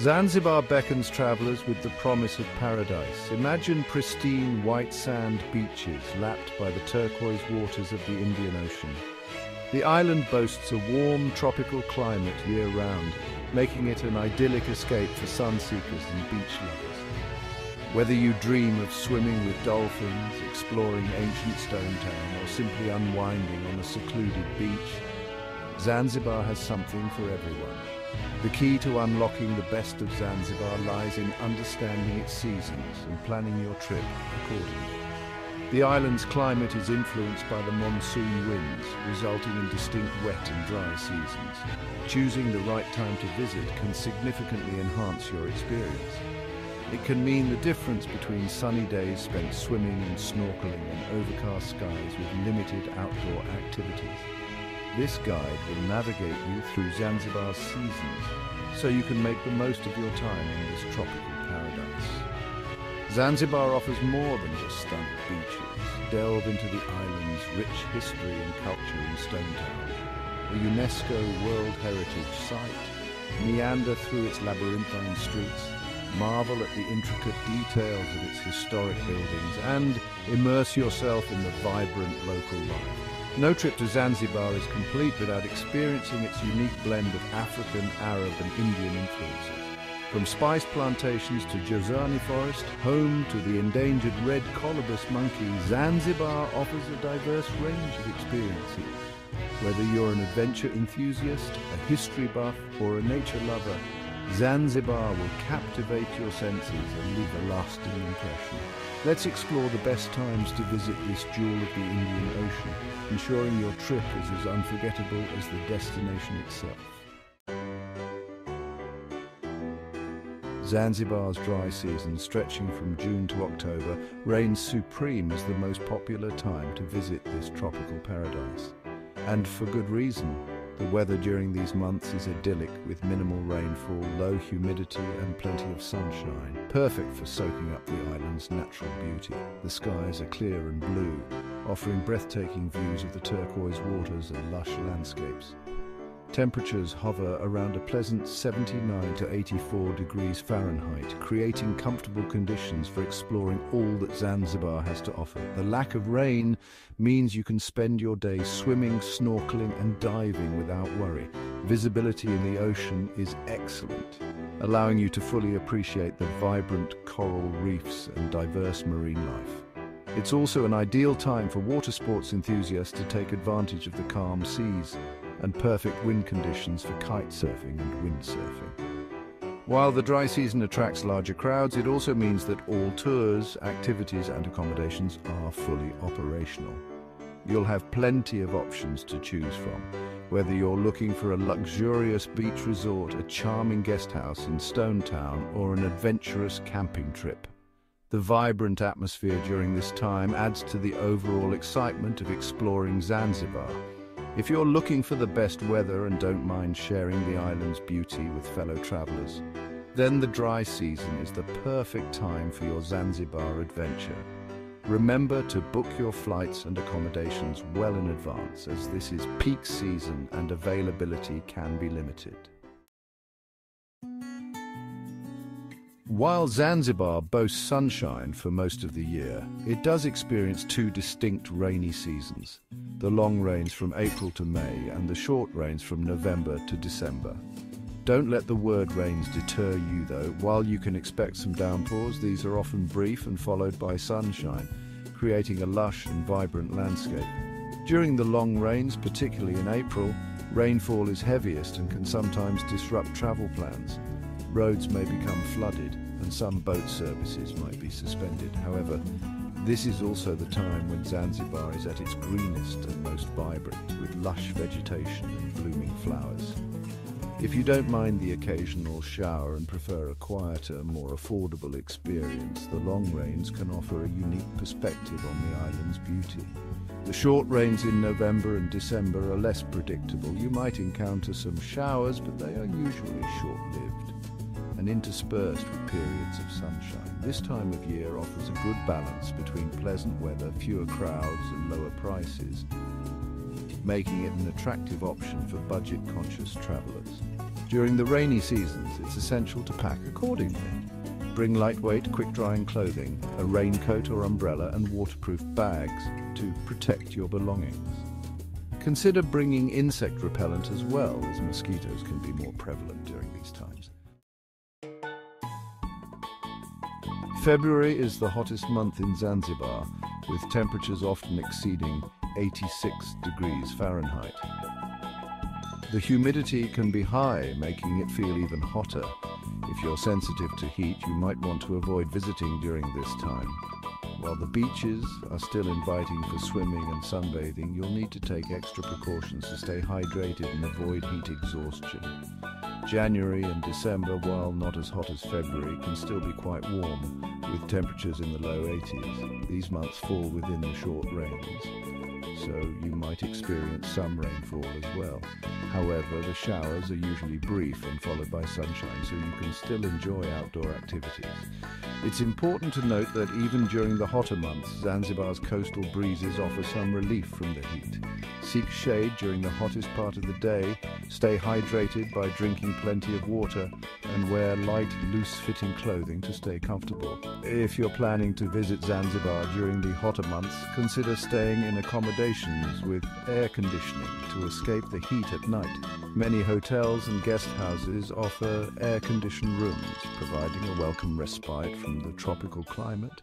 Zanzibar beckons travellers with the promise of paradise. Imagine pristine white sand beaches lapped by the turquoise waters of the Indian Ocean. The island boasts a warm tropical climate year-round, making it an idyllic escape for sun-seekers and beach lovers. Whether you dream of swimming with dolphins, exploring ancient Stone Town, or simply unwinding on a secluded beach, Zanzibar has something for everyone. The key to unlocking the best of Zanzibar lies in understanding its seasons and planning your trip accordingly. The island's climate is influenced by the monsoon winds, resulting in distinct wet and dry seasons. Choosing the right time to visit can significantly enhance your experience. It can mean the difference between sunny days spent swimming and snorkeling and overcast skies with limited outdoor activities. This guide will navigate you through Zanzibar's seasons, so you can make the most of your time in this tropical paradise. Zanzibar offers more than just stunning beaches. Delve into the island's rich history and culture in Stone Town, a UNESCO World Heritage Site. Meander through its labyrinthine streets, marvel at the intricate details of its historic buildings, and immerse yourself in the vibrant local life. No trip to Zanzibar is complete without experiencing its unique blend of African, Arab and Indian influences. From spice plantations to Jozani Forest, home to the endangered red colobus monkey, Zanzibar offers a diverse range of experiences. Whether you're an adventure enthusiast, a history buff or a nature lover, Zanzibar will captivate your senses and leave a lasting impression. Let's explore the best times to visit this jewel of the Indian Ocean, ensuring your trip is as unforgettable as the destination itself. Zanzibar's dry season, stretching from June to October, reigns supreme as the most popular time to visit this tropical paradise. And for good reason. The weather during these months is idyllic, with minimal rainfall, low humidity and plenty of sunshine, perfect for soaking up the island's natural beauty. The skies are clear and blue, offering breathtaking views of the turquoise waters and lush landscapes. Temperatures hover around a pleasant 79 to 84 degrees Fahrenheit, creating comfortable conditions for exploring all that Zanzibar has to offer. The lack of rain means you can spend your day swimming, snorkeling and diving without worry. Visibility in the ocean is excellent, allowing you to fully appreciate the vibrant coral reefs and diverse marine life. It's also an ideal time for water sports enthusiasts to take advantage of the calm seas and perfect wind conditions for kite surfing and windsurfing. While the dry season attracts larger crowds, it also means that all tours, activities and accommodations are fully operational. You'll have plenty of options to choose from, whether you're looking for a luxurious beach resort, a charming guest house in Stone Town, or an adventurous camping trip. The vibrant atmosphere during this time adds to the overall excitement of exploring Zanzibar. If you're looking for the best weather and don't mind sharing the island's beauty with fellow travelers, then the dry season is the perfect time for your Zanzibar adventure. Remember to book your flights and accommodations well in advance, as this is peak season and availability can be limited. While Zanzibar boasts sunshine for most of the year, it does experience two distinct rainy seasons: the long rains from April to May and the short rains from November to December. Don't let the word rains deter you though. While you can expect some downpours, these are often brief and followed by sunshine, creating a lush and vibrant landscape. During the long rains, particularly in April, rainfall is heaviest and can sometimes disrupt travel plans. Roads may become flooded and some boat services might be suspended. However, this is also the time when Zanzibar is at its greenest and most vibrant, with lush vegetation and blooming flowers. If you don't mind the occasional shower and prefer a quieter, more affordable experience, the long rains can offer a unique perspective on the island's beauty. The short rains in November and December are less predictable. You might encounter some showers, but they are usually short-lived and interspersed with periods of sunshine. This time of year offers a good balance between pleasant weather, fewer crowds and lower prices, making it an attractive option for budget-conscious travelers. During the rainy seasons, it's essential to pack accordingly. Bring lightweight, quick-drying clothing, a raincoat or umbrella, and waterproof bags to protect your belongings. Consider bringing insect repellent as well, as mosquitoes can be more prevalent during these times. February is the hottest month in Zanzibar, with temperatures often exceeding 86 degrees Fahrenheit. The humidity can be high, making it feel even hotter. If you're sensitive to heat, you might want to avoid visiting during this time. While the beaches are still inviting for swimming and sunbathing, you'll need to take extra precautions to stay hydrated and avoid heat exhaustion. January and December, while not as hot as February, can still be quite warm, with temperatures in the low 80s. These months fall within the short rains, so you might experience some rainfall as well. However, the showers are usually brief and followed by sunshine, so you can still enjoy outdoor activities. It's important to note that even during the hotter months, Zanzibar's coastal breezes offer some relief from the heat. Seek shade during the hottest part of the day, stay hydrated by drinking plenty of water, and wear light, loose-fitting clothing to stay comfortable. If you're planning to visit Zanzibar during the hotter months, consider staying in accommodations with air conditioning to escape the heat at night. Many hotels and guest houses offer air-conditioned rooms, providing a welcome respite from the tropical climate.